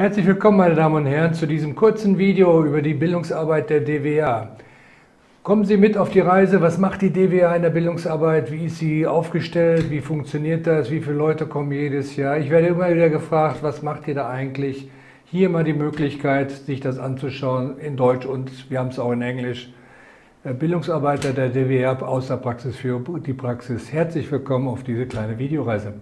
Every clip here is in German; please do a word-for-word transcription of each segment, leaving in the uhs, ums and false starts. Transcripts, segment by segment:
Herzlich willkommen, meine Damen und Herren, zu diesem kurzen Video über die Bildungsarbeit der D W A. Kommen Sie mit auf die Reise, was macht die D W A in der Bildungsarbeit, wie ist sie aufgestellt, wie funktioniert das, wie viele Leute kommen jedes Jahr. Ich werde immer wieder gefragt, was macht ihr da eigentlich? Hier mal die Möglichkeit, sich das anzuschauen in Deutsch und wir haben es auch in Englisch. Bildungsarbeiter der D W A aus der Praxis für die Praxis. Herzlich willkommen auf diese kleine Videoreise.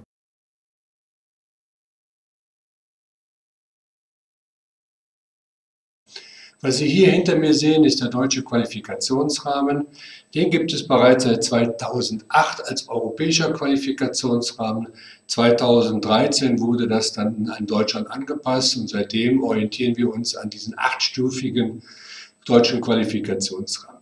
Was Sie hier hinter mir sehen, ist der deutsche Qualifikationsrahmen. Den gibt es bereits seit zweitausendacht als europäischer Qualifikationsrahmen. zweitausenddreizehn wurde das dann an Deutschland angepasst und seitdem orientieren wir uns an diesen achtstufigen deutschen Qualifikationsrahmen.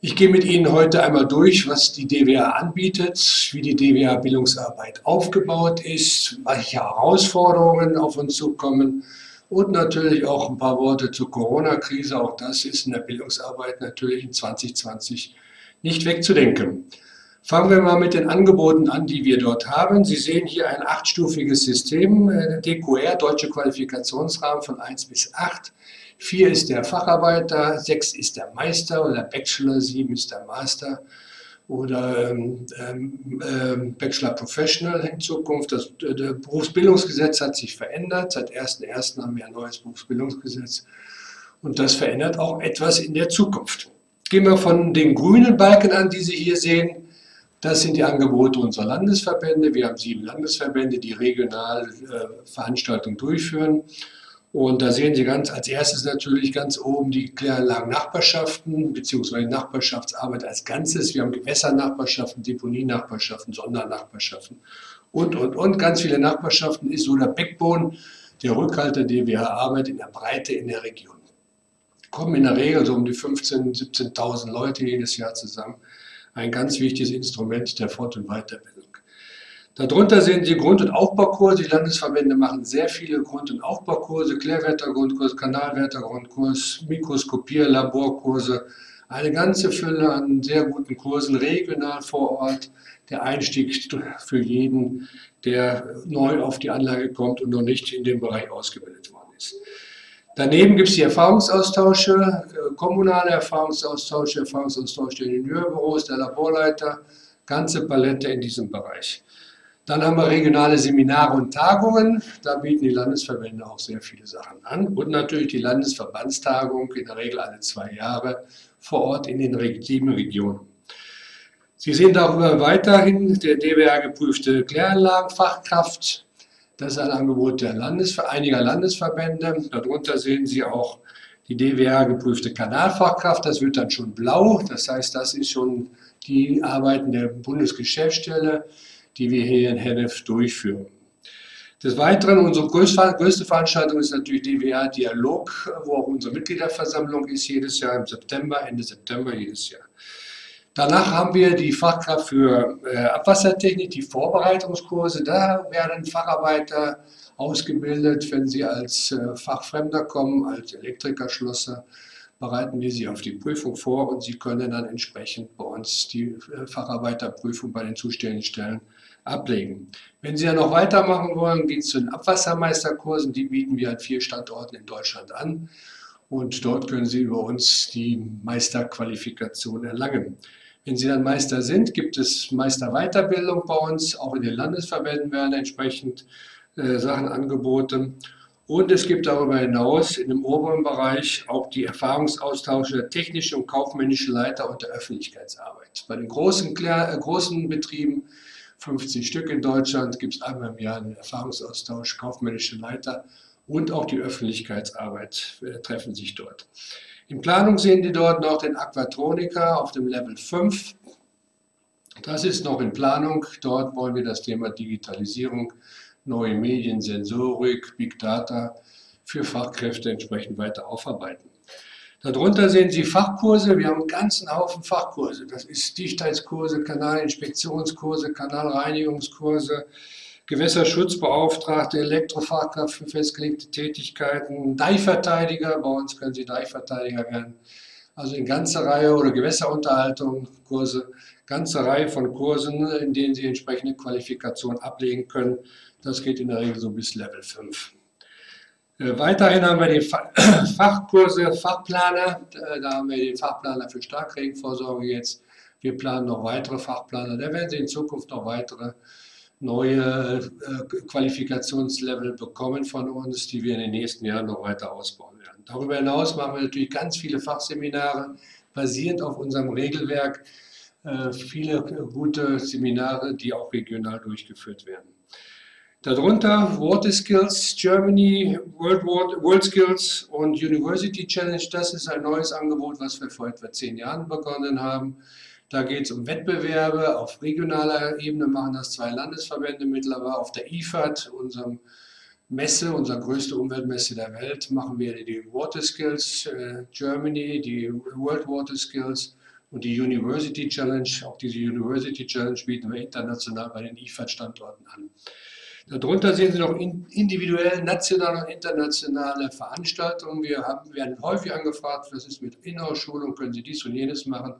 Ich gehe mit Ihnen heute einmal durch, was die D W A anbietet, wie die D W A-Bildungsarbeit aufgebaut ist, welche Herausforderungen auf uns zukommen und natürlich auch ein paar Worte zur Corona-Krise. Auch das ist in der Bildungsarbeit natürlich in zwanzig zwanzig nicht wegzudenken. Fangen wir mal mit den Angeboten an, die wir dort haben. Sie sehen hier ein achtstufiges System, D Q R, Deutsche Qualifikationsrahmen von eins bis acht. vier ist der Facharbeiter, sechs ist der Meister oder Bachelor, sieben ist der Master oder ähm, ähm, Bachelor Professional in Zukunft. Das, das Berufsbildungsgesetz hat sich verändert. Seit ersten ersten haben wir ein neues Berufsbildungsgesetz und das verändert auch etwas in der Zukunft. Gehen wir von den grünen Balken an, die Sie hier sehen. Das sind die Angebote unserer Landesverbände. Wir haben sieben Landesverbände, die regional äh, Veranstaltungen durchführen. Und da sehen Sie ganz als erstes natürlich ganz oben die kläranlagen Nachbarschaften bzw. Nachbarschaftsarbeit als Ganzes. Wir haben Gewässernachbarschaften, Deponienachbarschaften, Sondernachbarschaften und, und, und. Ganz viele Nachbarschaften ist so der Backbone, der Rückhalt der D W A-Arbeit in der Breite in der Region. Kommen in der Regel so um die fünfzehntausend, siebzehntausend Leute jedes Jahr zusammen. Ein ganz wichtiges Instrument der Fort- und Weiterbildung. Darunter sehen Sie Grund- und Aufbaukurse. Die Landesverbände machen sehr viele Grund- und Aufbaukurse, Klärwettergrundkurs, Kanalwettergrundkurs, Mikroskopierlaborkurse, eine ganze Fülle an sehr guten Kursen regional vor Ort. Der Einstieg für jeden, der neu auf die Anlage kommt und noch nicht in dem Bereich ausgebildet worden ist. Daneben gibt es die Erfahrungsaustausche, kommunale Erfahrungsaustausche, Erfahrungsaustausche der Ingenieurbüros, der Laborleiter, ganze Palette in diesem Bereich. Dann haben wir regionale Seminare und Tagungen, da bieten die Landesverbände auch sehr viele Sachen an. Und natürlich die Landesverbandstagung, in der Regel alle zwei Jahre, vor Ort in den sieben Regionen. Sie sehen darüber weiterhin der D W A geprüfte Kläranlagenfachkraft. Das ist ein Angebot der Landes, einiger Landesverbände. Darunter sehen Sie auch die D W A geprüfte Kanalfachkraft. Das wird dann schon blau, das heißt, das ist schon die Arbeiten der Bundesgeschäftsstelle, die wir hier in Hennef durchführen. Des Weiteren, unsere größte Veranstaltung ist natürlich D W A-Dialog, wo auch unsere Mitgliederversammlung ist, jedes Jahr im September, Ende September jedes Jahr. Danach haben wir die Fachkraft für Abwassertechnik, die Vorbereitungskurse. Da werden Facharbeiter ausgebildet, wenn sie als Fachfremder kommen, als Elektriker, Schlosser, bereiten wir sie auf die Prüfung vor und sie können dann entsprechend bei uns die Facharbeiterprüfung bei den zuständigen Stellen ablegen. Wenn Sie ja noch weitermachen wollen, geht es zu den Abwassermeisterkursen, die bieten wir an vier Standorten in Deutschland an und dort können Sie über uns die Meisterqualifikation erlangen. Wenn Sie dann Meister sind, gibt es Meisterweiterbildung bei uns, auch in den Landesverbänden werden entsprechend äh, Sachen angeboten. Und es gibt darüber hinaus in dem oberen Bereich auch die Erfahrungsaustausche der technischen und kaufmännischen Leiter und der Öffentlichkeitsarbeit. Bei den großen, äh, großen Betrieben, fünfzig Stück in Deutschland, gibt es einmal im Jahr einen Erfahrungsaustausch, kaufmännische Leiter und auch die Öffentlichkeitsarbeit äh, treffen sich dort. In Planung sehen Sie dort noch den Aquatronica auf dem Level fünf. Das ist noch in Planung. Dort wollen wir das Thema Digitalisierung, neue Medien, Sensorik, Big Data für Fachkräfte entsprechend weiter aufarbeiten. Darunter sehen Sie Fachkurse. Wir haben einen ganzen Haufen Fachkurse. Das ist Dichtheitskurse, Kanalinspektionskurse, Kanalreinigungskurse, Gewässerschutzbeauftragte, Elektrofachkraft für festgelegte Tätigkeiten, Deichverteidiger, bei uns können Sie Deichverteidiger werden. Also eine ganze Reihe oder Gewässerunterhaltung, Kurse, ganze Reihe von Kursen, in denen Sie entsprechende Qualifikation ablegen können. Das geht in der Regel so bis Level fünf. Weiterhin haben wir die Fachkurse, Fachplaner. Da haben wir den Fachplaner für Starkregenvorsorge jetzt. Wir planen noch weitere Fachplaner. Da werden Sie in Zukunft noch weitere neue Qualifikationslevel bekommen von uns, die wir in den nächsten Jahren noch weiter ausbauen werden. Darüber hinaus machen wir natürlich ganz viele Fachseminare, basierend auf unserem Regelwerk. Viele gute Seminare, die auch regional durchgeführt werden. Darunter Water Skills Germany, World, World, World Skills und University Challenge. Das ist ein neues Angebot, was wir vor etwa zehn Jahren begonnen haben. Da geht es um Wettbewerbe. Auf regionaler Ebene machen das zwei Landesverbände mittlerweile. Auf der I F A T, unserem Messe, unserer größte Umweltmesse der Welt, machen wir die Water Skills Germany, die World Water Skills und die University Challenge. Auch diese University Challenge bieten wir international bei den I F A T-Standorten an. Darunter sehen Sie noch individuell, nationale und internationale Veranstaltungen. Wir haben, werden häufig angefragt, was ist mit Inhouse-Schulung, können Sie dies und jenes machen.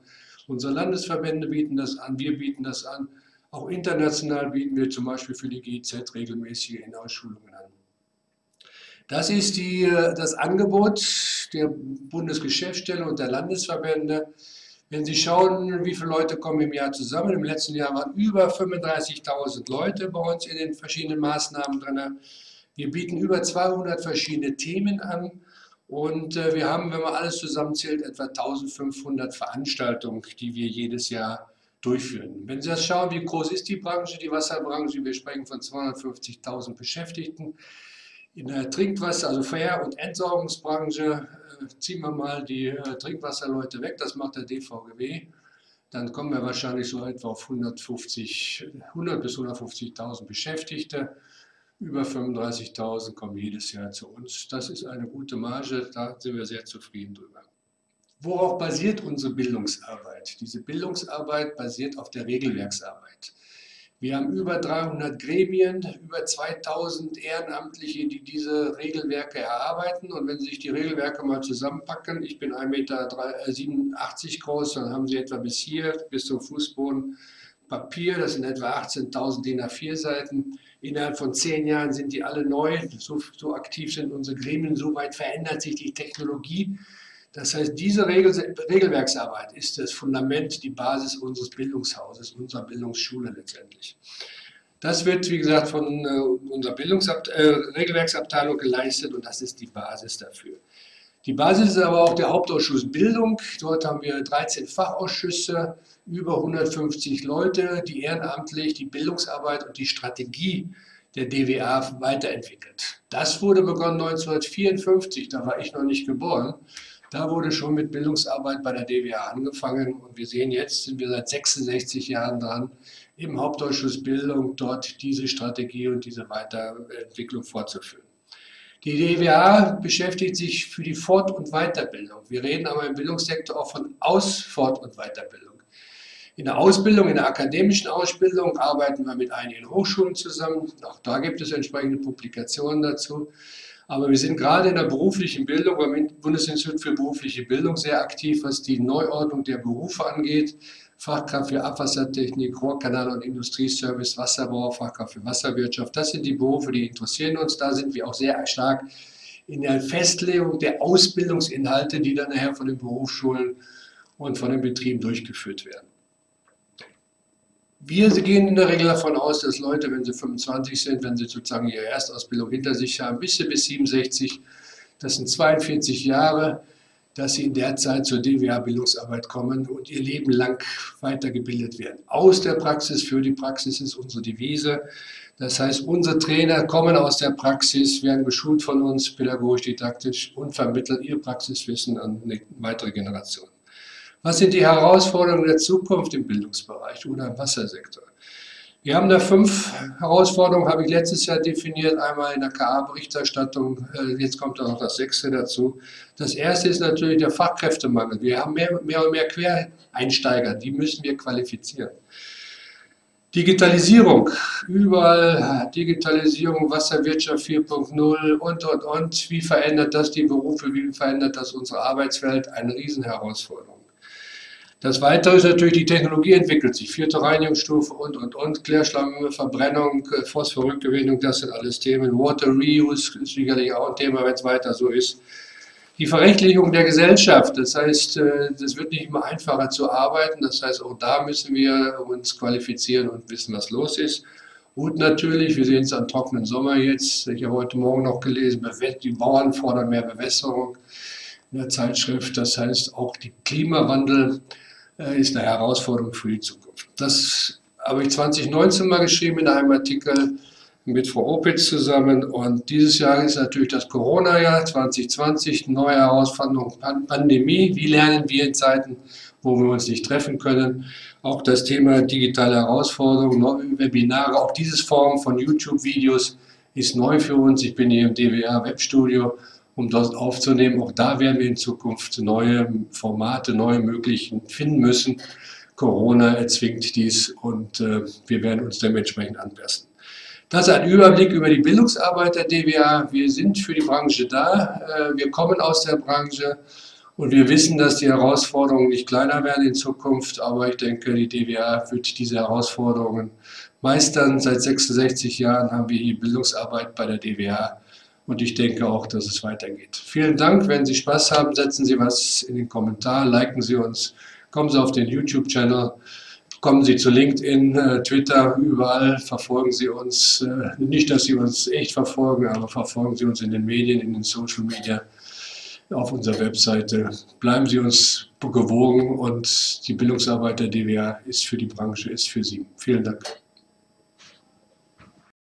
Unsere Landesverbände bieten das an, wir bieten das an. Auch international bieten wir zum Beispiel für die G I Z regelmäßige Inhouse-Schulungen an. Das ist die, das Angebot der Bundesgeschäftsstelle und der Landesverbände. Wenn Sie schauen, wie viele Leute kommen im Jahr zusammen, im letzten Jahr waren über fünfunddreißigtausend Leute bei uns in den verschiedenen Maßnahmen drin. Wir bieten über zweihundert verschiedene Themen an und wir haben, wenn man alles zusammenzählt, etwa eintausendfünfhundert Veranstaltungen, die wir jedes Jahr durchführen. Wenn Sie das schauen, wie groß ist die Branche, die Wasserbranche, wir sprechen von zweihundertfünfzigtausend Beschäftigten. In der Trinkwasser-, also Ver- und Entsorgungsbranche äh, ziehen wir mal die äh, Trinkwasserleute weg, das macht der D V G W. Dann kommen wir wahrscheinlich so etwa auf hundertfünfzig, hundert bis hundertfünfzigtausend Beschäftigte. Über fünfunddreißigtausend kommen jedes Jahr zu uns. Das ist eine gute Marge, da sind wir sehr zufrieden drüber. Worauf basiert unsere Bildungsarbeit? Diese Bildungsarbeit basiert auf der Regelwerksarbeit. Wir haben über dreihundert Gremien, über zweitausend Ehrenamtliche, die diese Regelwerke erarbeiten. Und wenn Sie sich die Regelwerke mal zusammenpacken, ich bin ein Meter siebenundachtzig groß, dann haben Sie etwa bis hier, bis zum Fußboden Papier. Das sind etwa achtzehntausend D I N A vier Seiten. Innerhalb von zehn Jahren sind die alle neu. So, so aktiv sind unsere Gremien, so weit verändert sich die Technologie. Das heißt, diese Regel, Regelwerksarbeit ist das Fundament, die Basis unseres Bildungshauses, unserer Bildungsschule letztendlich. Das wird, wie gesagt, von äh, unserer Bildungsabt- äh, Regelwerksabteilung geleistet und das ist die Basis dafür. Die Basis ist aber auch der Hauptausschuss Bildung. Dort haben wir dreizehn Fachausschüsse, über hundertfünfzig Leute, die ehrenamtlich die Bildungsarbeit und die Strategie der D W A weiterentwickelt. Das wurde begonnen neunzehnhundertvierundfünfzig, da war ich noch nicht geboren. Da wurde schon mit Bildungsarbeit bei der D W A angefangen und wir sehen jetzt, sind wir seit sechsundsechzig Jahren dran, im Hauptausschuss Bildung dort diese Strategie und diese Weiterentwicklung fortzuführen. Die D W A beschäftigt sich für die Fort- und Weiterbildung. Wir reden aber im Bildungssektor auch von Aus-, Fort- und Weiterbildung. In der Ausbildung, in der akademischen Ausbildung arbeiten wir mit einigen Hochschulen zusammen. Auch da gibt es entsprechende Publikationen dazu. Aber wir sind gerade in der beruflichen Bildung, beim Bundesinstitut für berufliche Bildung sehr aktiv, was die Neuordnung der Berufe angeht. Fachkraft für Abwassertechnik, Rohrkanal- und Industrieservice, Wasserbau, Fachkraft für Wasserwirtschaft. Das sind die Berufe, die interessieren uns. Da sind wir auch sehr stark in der Festlegung der Ausbildungsinhalte, die dann nachher von den Berufsschulen und von den Betrieben durchgeführt werden. Wir gehen in der Regel davon aus, dass Leute, wenn sie fünfundzwanzig sind, wenn sie sozusagen ihre Erstausbildung hinter sich haben, bis sie bis siebenundsechzig, das sind zweiundvierzig Jahre, dass sie in der Zeit zur D W A-Bildungsarbeit kommen und ihr Leben lang weitergebildet werden. Aus der Praxis, für die Praxis ist unsere Devise. Das heißt, unsere Trainer kommen aus der Praxis, werden geschult von uns, pädagogisch, didaktisch und vermitteln ihr Praxiswissen an eine weitere Generation. Was sind die Herausforderungen der Zukunft im Bildungsbereich oder im Wassersektor? Wir haben da fünf Herausforderungen, habe ich letztes Jahr definiert, einmal in der K A-Berichterstattung, jetzt kommt da noch das sechste dazu. Das erste ist natürlich der Fachkräftemangel. Wir haben mehr, mehr und mehr Quereinsteiger, die müssen wir qualifizieren. Digitalisierung, überall Digitalisierung, Wasserwirtschaft vier Punkt null und, und, und. Wie verändert das die Berufe, wie verändert das unsere Arbeitswelt? Eine Riesenherausforderung. Das Weitere ist natürlich, die Technologie entwickelt sich, vierte Reinigungsstufe und, und, und, Klärschlamm, Verbrennung, Phosphorrückgewinnung, das sind alles Themen. Water Reuse ist sicherlich auch ein Thema, wenn es weiter so ist. Die Verrechtlichung der Gesellschaft, das heißt, es wird nicht immer einfacher zu arbeiten, das heißt, auch da müssen wir uns qualifizieren und wissen, was los ist. Und natürlich, wir sehen es am trockenen Sommer jetzt, ich habe heute Morgen noch gelesen, die Bauern fordern mehr Bewässerung in der Zeitschrift, das heißt, auch der Klimawandel ist eine Herausforderung für die Zukunft. Das habe ich zwanzig neunzehn mal geschrieben in einem Artikel mit Frau Opitz zusammen, und dieses Jahr ist natürlich das Corona-Jahr zwanzig zwanzig, neue Herausforderung, Pandemie. Wie lernen wir in Zeiten, wo wir uns nicht treffen können? Auch das Thema digitale Herausforderungen, Webinare, auch diese Form von YouTube-Videos ist neu für uns. Ich bin hier im D W A-Webstudio, um das aufzunehmen. Auch da werden wir in Zukunft neue Formate, neue Möglichkeiten finden müssen. Corona erzwingt dies, und äh, wir werden uns dementsprechend anpassen. Das ist ein Überblick über die Bildungsarbeit der D W A. Wir sind für die Branche da, wir kommen aus der Branche und wir wissen, dass die Herausforderungen nicht kleiner werden in Zukunft, aber ich denke, die D W A wird diese Herausforderungen meistern. Seit sechsundsechzig Jahren haben wir hier Bildungsarbeit bei der D W A, und ich denke auch, dass es weitergeht. Vielen Dank, wenn Sie Spaß haben, setzen Sie was in den Kommentar, liken Sie uns, kommen Sie auf den YouTube-Channel. Kommen Sie zu LinkedIn, Twitter, überall verfolgen Sie uns. Nicht, dass Sie uns echt verfolgen, aber verfolgen Sie uns in den Medien, in den Social Media, auf unserer Webseite. Bleiben Sie uns gewogen, und die Bildungsarbeit der D W A ist für die Branche, ist für Sie. Vielen Dank.